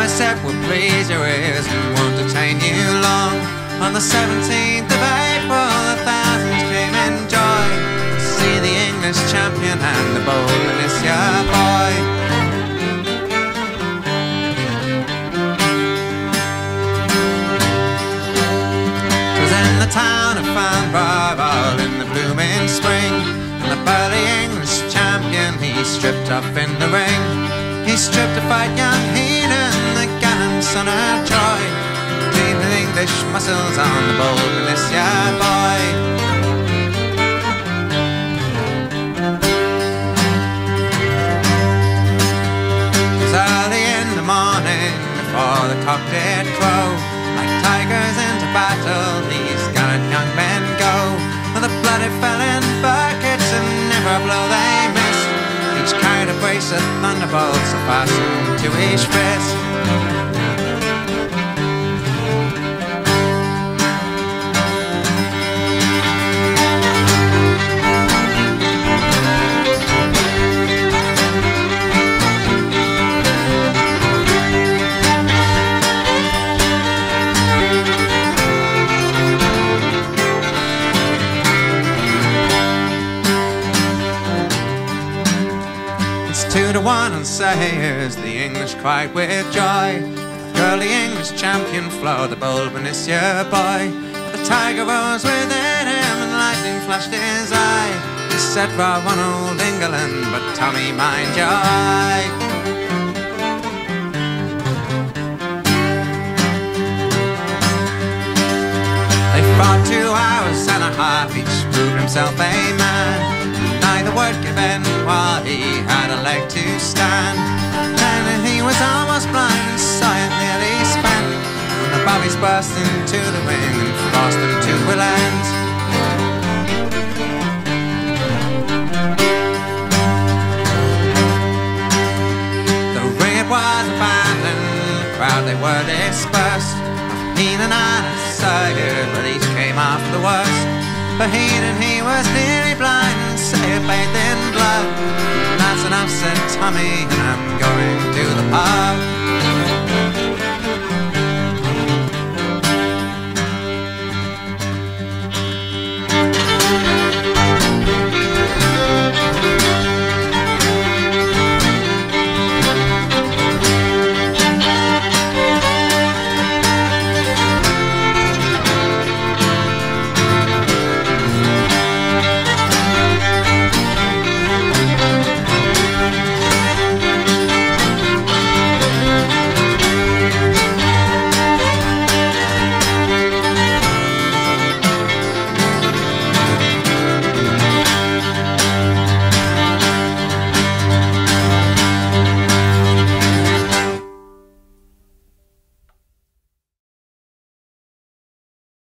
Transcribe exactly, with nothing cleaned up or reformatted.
promise that will please your ears and won't detain you long. On the seventeenth of April, the thousands came in joy to see the English champion and the bold Bernicia boy. Twas in the town of Farnborough in the blooming spring, and the burly English champion he stripped off in the ring. He stripped to fight young Heenan, the gallant son of Troy, beat with English muscles on the bold Bernicia boy. It was early in the morning before the cock did crow. Like tigers into battle these gallant young men go, and the blood it fell in buckets and never a blow they missed. Each carried a brace of thunderbolts fastened to each fist. Two to one on Sayers, the English cried with joy. The girly English champion floored the bold Bernicia boy. The tiger rose within him and lightning flashed his eye. He said, "Raw one old England, but Tommy, mind your eye." They fought two hours and a half, each proved himself a man. Neither word given while he had a leg to stand. And he was almost blind, so it nearly spent. When the bobbies burst into the ring and forced them to relent. The ring it was abandoned, the crowd they were dispersed. Heenan and Sayers, but each came off the worst. For Heenan he was nearly blind, Sayers bathed in blood. That's enough, said Tommy, and I'm going to the pub.